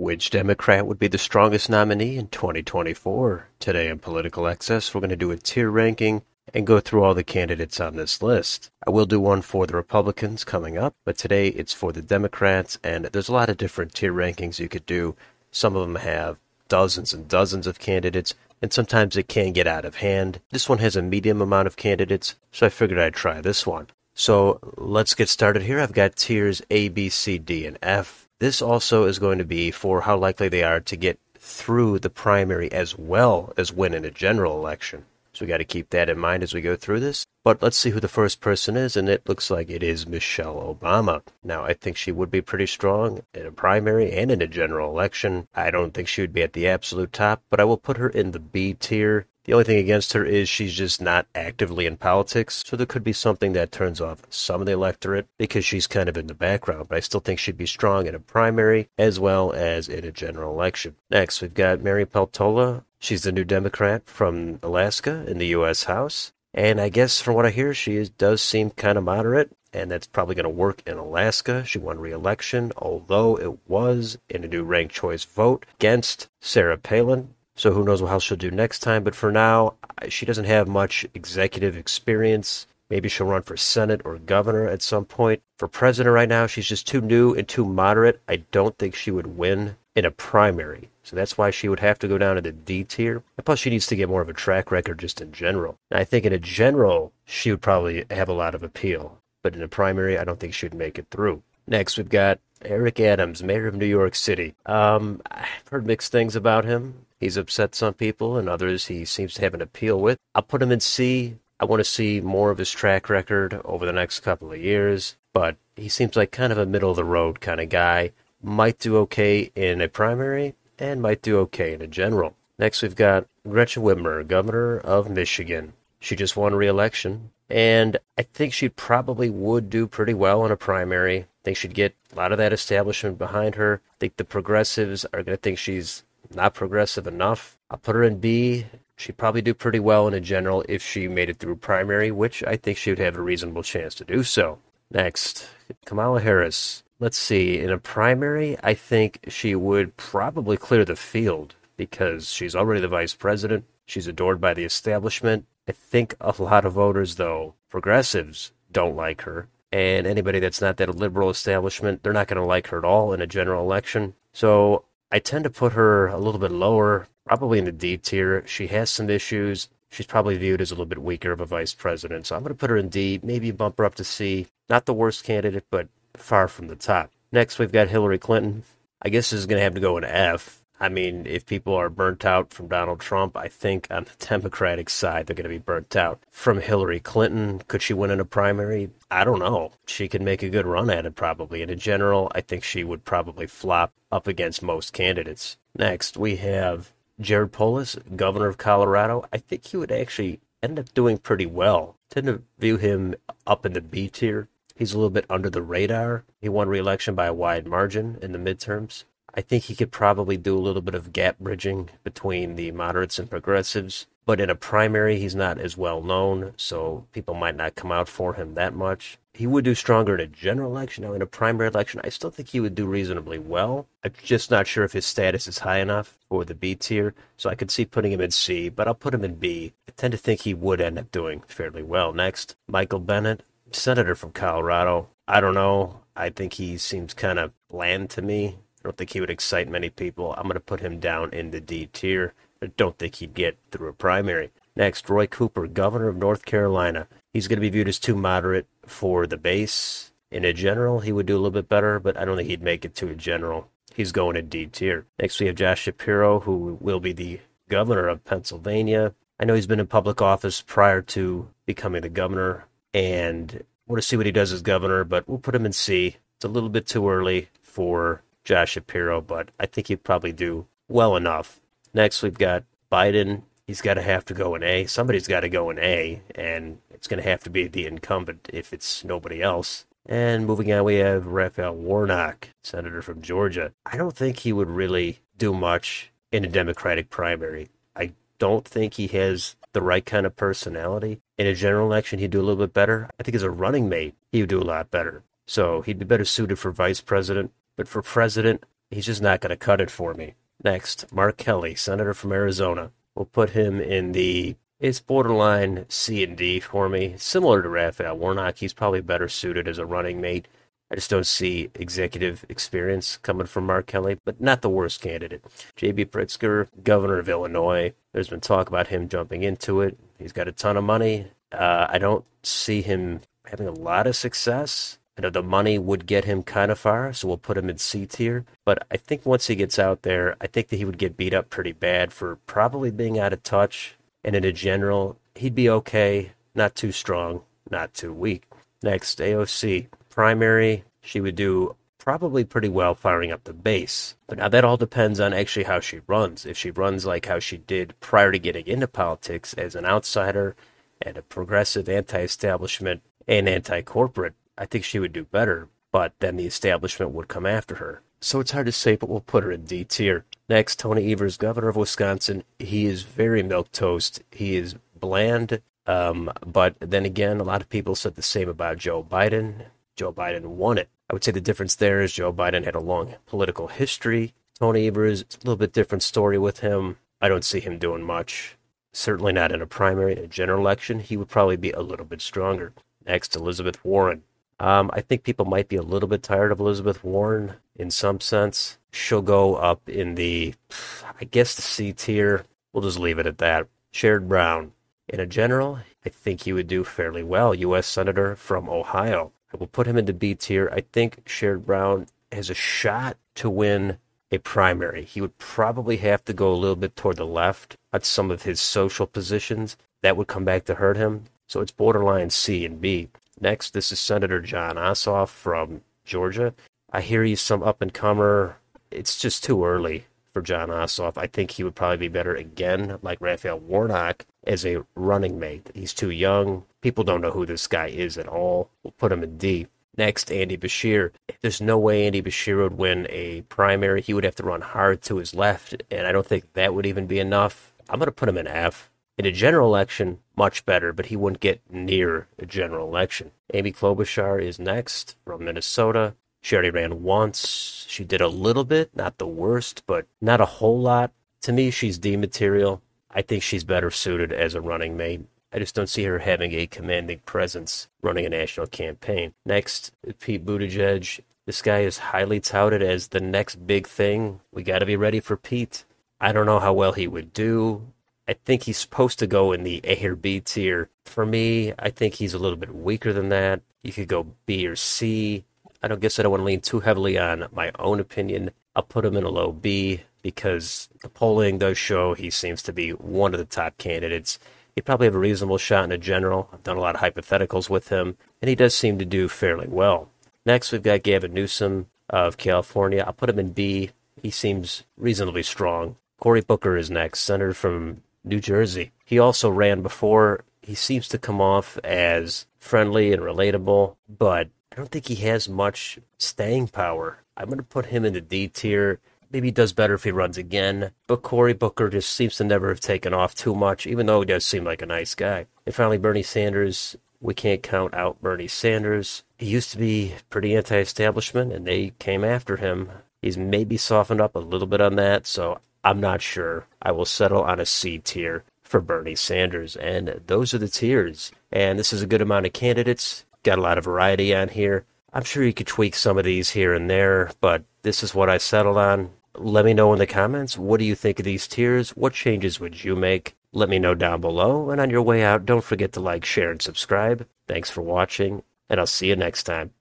Which Democrat would be the strongest nominee in 2024? Today on Political Excess, we're going to do a tier ranking and go through all the candidates on this list. I will do one for the Republicans coming up, but today it's for the Democrats, and there's a lot of different tier rankings you could do. Some of them have dozens and dozens of candidates, and sometimes it can get out of hand. This one has a medium amount of candidates, so I figured I'd try this one. So let's get started here. I've got tiers A, B, C, D, and F. This also is going to be for how likely they are to get through the primary as well as win in a general election. So we got to keep that in mind as we go through this. But let's see who the first person is, and it looks like it is Michelle Obama. Now, I think she would be pretty strong in a primary and in a general election. I don't think she would be at the absolute top, but I will put her in the B tier. The only thing against her is she's just not actively in politics, so there could be something that turns off some of the electorate because she's kind of in the background, but I still think she'd be strong in a primary as well as in a general election. Next, we've got Mary Peltola. She's the new Democrat from Alaska in the U.S. House, and I guess from what I hear, she does seem kind of moderate, and that's probably going to work in Alaska. She won re-election, although it was in a new ranked choice vote against Sarah Palin. So who knows how she'll do next time, but for now, she doesn't have much executive experience. Maybe she'll run for Senate or governor at some point. For president right now, she's just too new and too moderate. I don't think she would win in a primary. So that's why she would have to go down to the D tier. And plus, she needs to get more of a track record just in general. And I think in a general, she would probably have a lot of appeal. But in a primary, I don't think she'd make it through. Next, we've got Eric Adams, mayor of New York City. I've heard mixed things about him. He's upset some people, and others he seems to have an appeal with. I'll put him in C. I want to see more of his track record over the next couple of years, but he seems like kind of a middle-of-the-road kind of guy. Might do okay in a primary, and might do okay in a general. Next, we've got Gretchen Whitmer, governor of Michigan. She just won re-election, and I think she probably would do pretty well in a primary. I think she'd get a lot of that establishment behind her. I think the progressives are going to think she's not progressive enough. I'll put her in B. She'd probably do pretty well in a general if she made it through primary, which I think she would have a reasonable chance to do so. Next, Kamala Harris. Let's see, in a primary, I think she would probably clear the field because she's already the vice president. She's adored by the establishment. I think a lot of voters, though, progressives, don't like her. And anybody that's not that liberal establishment, they're not going to like her at all in a general election. So I tend to put her a little bit lower, probably in the D tier. She has some issues. She's probably viewed as a little bit weaker of a vice president. So I'm going to put her in D, maybe bump her up to C. Not the worst candidate, but far from the top. Next, we've got Hillary Clinton. I guess this is going to have to go in F. I mean, if people are burnt out from Donald Trump, I think on the Democratic side, they're going to be burnt out from Hillary Clinton. Could she win in a primary? I don't know. She could make a good run at it, probably. And in general, I think she would probably flop up against most candidates. Next, we have Jared Polis, governor of Colorado. I think he would actually end up doing pretty well. Tend to view him up in the B tier. He's a little bit under the radar. He won re-election by a wide margin in the midterms. I think he could probably do a little bit of gap bridging between the moderates and progressives. But in a primary, he's not as well known, so people might not come out for him that much. He would do stronger in a general election. Now, in a primary election, I still think he would do reasonably well. I'm just not sure if his status is high enough for the B tier, so I could see putting him in C, but I'll put him in B. I tend to think he would end up doing fairly well. Next, Michael Bennett, senator from Colorado. I don't know. I think he seems kind of bland to me. I don't think he would excite many people. I'm going to put him down in the D tier. I don't think he'd get through a primary. Next, Roy Cooper, governor of North Carolina. He's going to be viewed as too moderate for the base. In a general, he would do a little bit better, but I don't think he'd make it to a general. He's going in D tier. Next, we have Josh Shapiro, who will be the governor of Pennsylvania. I know he's been in public office prior to becoming the governor, and I want to see what he does as governor, but we'll put him in C. It's a little bit too early for Josh Shapiro, but I think he'd probably do well enough. Next, we've got Biden. He's got to have to go in A. Somebody's got to go in A, and it's going to have to be the incumbent if it's nobody else. And moving on, we have Raphael Warnock, senator from Georgia. I don't think he would really do much in a Democratic primary. I don't think he has the right kind of personality. In a general election, he'd do a little bit better. I think as a running mate, he would do a lot better. So he'd be better suited for vice president. But for president, He's just not going to cut it for me. Next, Mark Kelly, senator from Arizona. We'll put him in the... It's borderline C and D for me. Similar to Raphael Warnock, he's probably better suited as a running mate. I just don't see executive experience coming from Mark Kelly, but not the worst candidate. J.B. Pritzker, governor of Illinois. There's been talk about him jumping into it. He's got a ton of money. I don't see him having a lot of success. I know the money would get him kind of far, so we'll put him in C tier. But I think once he gets out there, I think that he would get beat up pretty bad for probably being out of touch. And in a general, he'd be okay, not too strong, not too weak. Next, AOC. Primary, she would do probably pretty well firing up the base. But now that all depends on actually how she runs. If she runs like how she did prior to getting into politics as an outsider and a progressive anti-establishment and anti-corporate, I think she would do better. But then the establishment would come after her. So it's hard to say, but we'll put her in D tier. Next, Tony Evers, governor of Wisconsin. He is very milquetoast. He is bland. But then again, a lot of people said the same about Joe Biden. Joe Biden won it. I would say the difference there is Joe Biden had a long political history. Tony Evers, it's a little bit different story with him. I don't see him doing much. Certainly not in a primary. In a general election, he would probably be a little bit stronger. Next, Elizabeth Warren. I think people might be a little bit tired of Elizabeth Warren in some sense. She'll go up in the, I guess, the C tier. We'll just leave it at that. Sherrod Brown. In a general, I think he would do fairly well. U.S. Senator from Ohio. I will put him into B tier. I think Sherrod Brown has a shot to win a primary. He would probably have to go a little bit toward the left at some of his social positions. That would come back to hurt him. So it's borderline C and B. Next, this is Senator John Ossoff from Georgia. I hear he's some up-and-comer. It's just too early for John Ossoff. I think he would probably be better, again, like Raphael Warnock, as a running mate. He's too young. People don't know who this guy is at all. We'll put him in D. Next, Andy Beshear. There's no way Andy Beshear would win a primary. He would have to run hard to his left, and I don't think that would even be enough. I'm going to put him in F. In a general election, much better, but he wouldn't get near a general election. Amy Klobuchar is next from Minnesota. She already ran once. She did a little bit, not the worst, but not a whole lot. To me, she's D material. I think she's better suited as a running mate. I just don't see her having a commanding presence running a national campaign. Next, Pete Buttigieg. This guy is highly touted as the next big thing. We got to be ready for Pete. I don't know how well he would do. I think he's supposed to go in the A or B tier. For me, I think he's a little bit weaker than that. You could go B or C. I don't want to lean too heavily on my own opinion. I'll put him in a low B because the polling does show he seems to be one of the top candidates. He'd probably have a reasonable shot in a general. I've done a lot of hypotheticals with him, and he does seem to do fairly well. Next, we've got Gavin Newsom of California. I'll put him in B. He seems reasonably strong. Cory Booker is next, senator from New Jersey. He also ran before. He seems to come off as friendly and relatable, but I don't think he has much staying power. I'm going to put him in the D tier. Maybe he does better if he runs again, but Cory Booker just seems to never have taken off too much, even though he does seem like a nice guy. And finally, Bernie Sanders. We can't count out Bernie Sanders. He used to be pretty anti-establishment, and they came after him. He's maybe softened up a little bit on that, so I'm not sure. I will settle on a C tier for Bernie Sanders. And those are the tiers. And this is a good amount of candidates. Got a lot of variety on here. I'm sure you could tweak some of these here and there, but this is what I settled on. Let me know in the comments. What do you think of these tiers? What changes would you make? Let me know down below. And on your way out, don't forget to like, share, and subscribe. Thanks for watching, and I'll see you next time.